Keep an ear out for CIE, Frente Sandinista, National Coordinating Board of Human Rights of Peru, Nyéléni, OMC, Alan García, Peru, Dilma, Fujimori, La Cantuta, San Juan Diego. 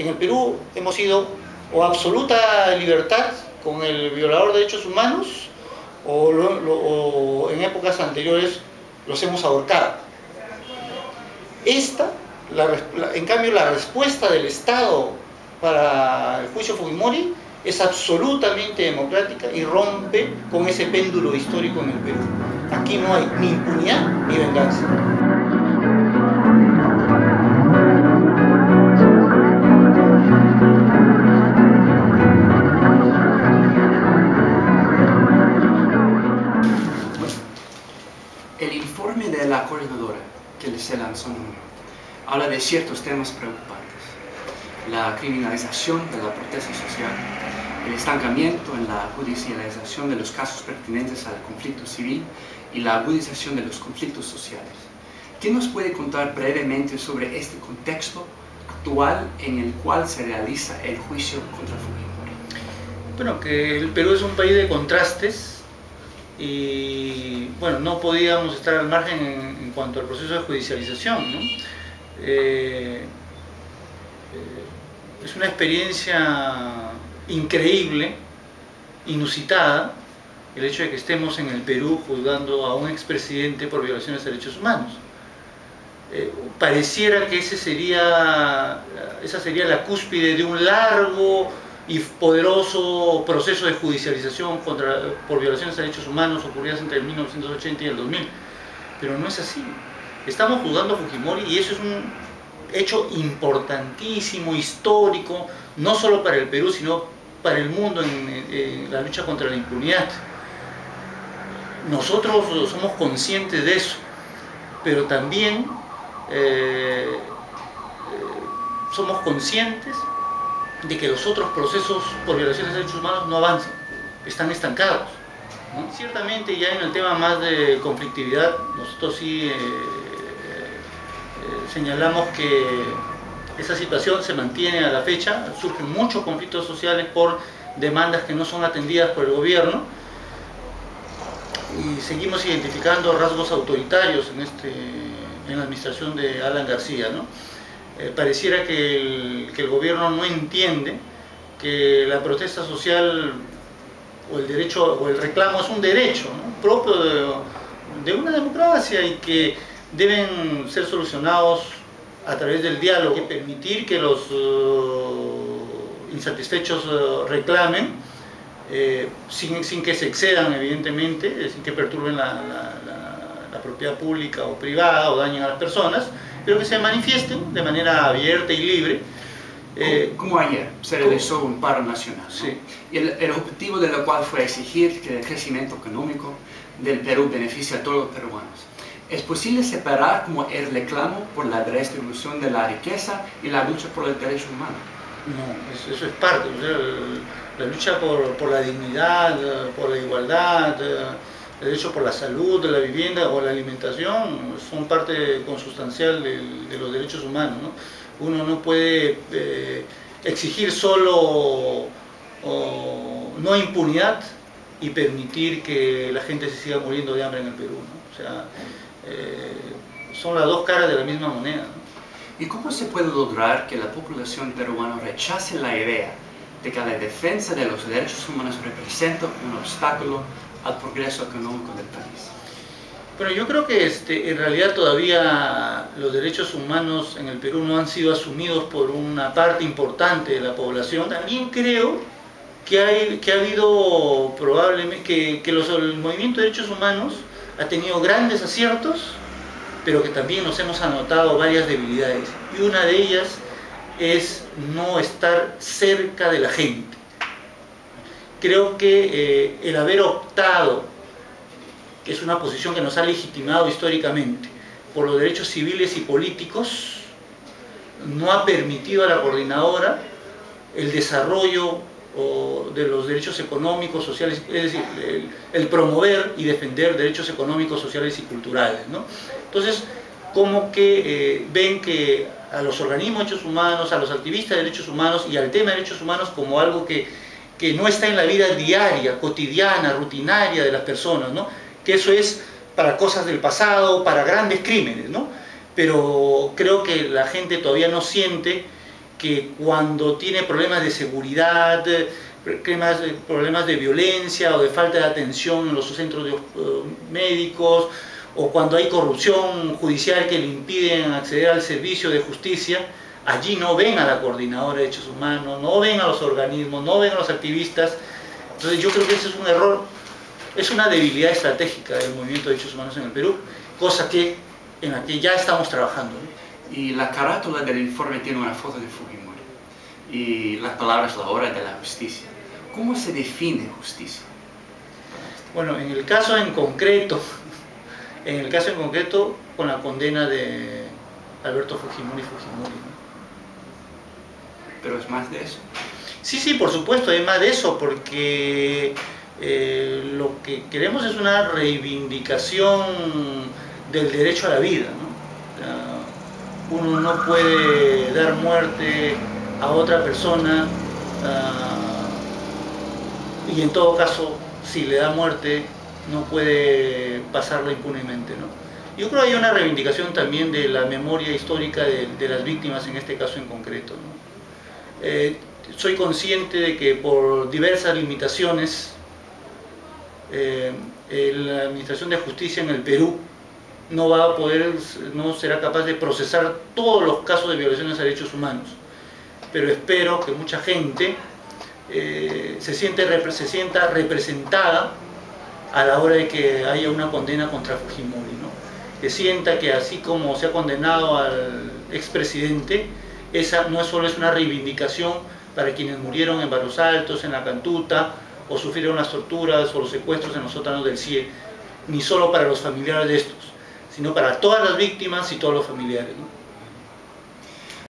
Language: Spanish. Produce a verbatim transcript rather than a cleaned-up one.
en el Perú hemos ido o absoluta libertad con el violador de derechos humanos o, lo, lo, o en épocas anteriores los hemos ahorcado. Esta, la, la, en cambio, la respuesta del Estado para el juicio Fujimori es absolutamente democrática y rompe con ese péndulo histórico en el Perú. Aquí no hay ni impunidad ni venganza. El informe de la coordinadora que les lanzó en junio habla de ciertos temas preocupantes: la criminalización de la protesta social, el estancamiento en la judicialización de los casos pertinentes al conflicto civil y la agudización de los conflictos sociales. ¿Qué nos puede contar brevemente sobre este contexto actual en el cual se realiza el juicio contra Fujimori? Bueno, que el Perú es un país de contrastes y bueno, no podíamos estar al margen en, en cuanto al proceso de judicialización, ¿no? Eh, Es una experiencia increíble, inusitada, el hecho de que estemos en el Perú juzgando a un expresidente por violaciones de derechos humanos. Eh, pareciera que ese sería, esa sería la cúspide de un largo y poderoso proceso de judicialización contra, por violaciones de derechos humanos ocurridas entre el mil novecientos ochenta y el dos mil, pero no es así. Estamos juzgando a Fujimori y eso es un hecho importantísimo, histórico, no solo para el Perú, sino para el mundo en, en la lucha contra la impunidad. Nosotros somos conscientes de eso, pero también eh, eh, somos conscientes de que los otros procesos por violaciones de derechos humanos no avanzan, están estancados, ¿no? Ciertamente ya en el tema más de conflictividad, nosotros sí... Eh, señalamos que esa situación se mantiene a la fecha, surgen muchos conflictos sociales por demandas que no son atendidas por el gobierno y seguimos identificando rasgos autoritarios en, este, en la administración de Alan García, ¿no? Eh, pareciera que el, que el gobierno no entiende que la protesta social o el, derecho, o el reclamo es un derecho, ¿no? propio de, de una democracia y que deben ser solucionados a través del diálogo, y permitir que los uh, insatisfechos uh, reclamen eh, sin, sin que se excedan, evidentemente, sin que perturben la, la, la, la propiedad pública o privada o dañen a las personas, pero que se manifiesten de manera abierta y libre. Eh, como, como ayer, se realizó un paro nacional, ¿no? Sí. Y el, el objetivo de lo cual fue exigir que el crecimiento económico del Perú beneficie a todos los peruanos. ¿Es posible separar como el reclamo por la redistribución de la riqueza y la lucha por los derechos humanos? No, eso es parte. O sea, la lucha por, por la dignidad, por la igualdad, el derecho por la salud, la vivienda o la alimentación son parte consustancial de, de los derechos humanos, ¿no? Uno no puede eh, exigir solo o, no impunidad y permitir que la gente se siga muriendo de hambre en el Perú, ¿no? O sea, Eh, son las dos caras de la misma moneda, ¿no? ¿Y cómo se puede lograr que la población peruana rechace la idea de que la defensa de los derechos humanos representa un obstáculo al progreso económico del país? Pero yo creo que este, en realidad todavía los derechos humanos en el Perú no han sido asumidos por una parte importante de la población. También creo que, hay, que ha habido probablemente que, que los, el movimiento de derechos humanos ha tenido grandes aciertos, pero que también nos hemos anotado varias debilidades. Y una de ellas es no estar cerca de la gente. Creo que eh, el haber optado, que es una posición que nos ha legitimado históricamente, por los derechos civiles y políticos, no ha permitido a la coordinadora el desarrollo o de los derechos económicos, sociales, es decir, el, el promover y defender derechos económicos, sociales y culturales, ¿no? Entonces, como que eh, ven que a los organismos de derechos humanos, a los activistas de derechos humanos y al tema de derechos humanos como algo que, que no está en la vida diaria, cotidiana, rutinaria de las personas, ¿no? Que eso es para cosas del pasado, para grandes crímenes, ¿no? Pero creo que la gente todavía no siente que cuando tiene problemas de seguridad, problemas de violencia o de falta de atención en los centros médicos, o cuando hay corrupción judicial que le impiden acceder al servicio de justicia, allí no ven a la coordinadora de derechos humanos, no ven a los organismos, no ven a los activistas. Entonces yo creo que ese es un error, es una debilidad estratégica del movimiento de derechos humanos en el Perú, cosa que en la que ya estamos trabajando, ¿no? Y la carátula del informe tiene una foto de Fujimori y las palabras la hora de la justicia. ¿Cómo se define justicia? Bueno, en el caso en concreto, en el caso en concreto con la condena de Alberto Fujimori Fujimori, ¿no? Pero es más de eso. Sí, sí, por supuesto, es más de eso, porque eh, lo que queremos es una reivindicación del derecho a la vida, ¿no? Uh, uno no puede dar muerte a otra persona, uh, y en todo caso, si le da muerte, no puede pasarlo impunemente, ¿no? Yo creo que hay una reivindicación también de la memoria histórica de, de las víctimas, en este caso en concreto, ¿no? Eh, soy consciente de que por diversas limitaciones eh, la Administración de Justicia en el Perú no va a poder, no será capaz de procesar todos los casos de violaciones a derechos humanos, pero espero que mucha gente eh, se, siente, se sienta representada a la hora de que haya una condena contra Fujimori, ¿no? Que sienta que así como se ha condenado al expresidente, esa no solo es una reivindicación para quienes murieron en Barrios Altos, en La Cantuta, o sufrieron las torturas o los secuestros en los sótanos del C I E, ni solo para los familiares de estos, sino para todas las víctimas y todos los familiares, ¿no?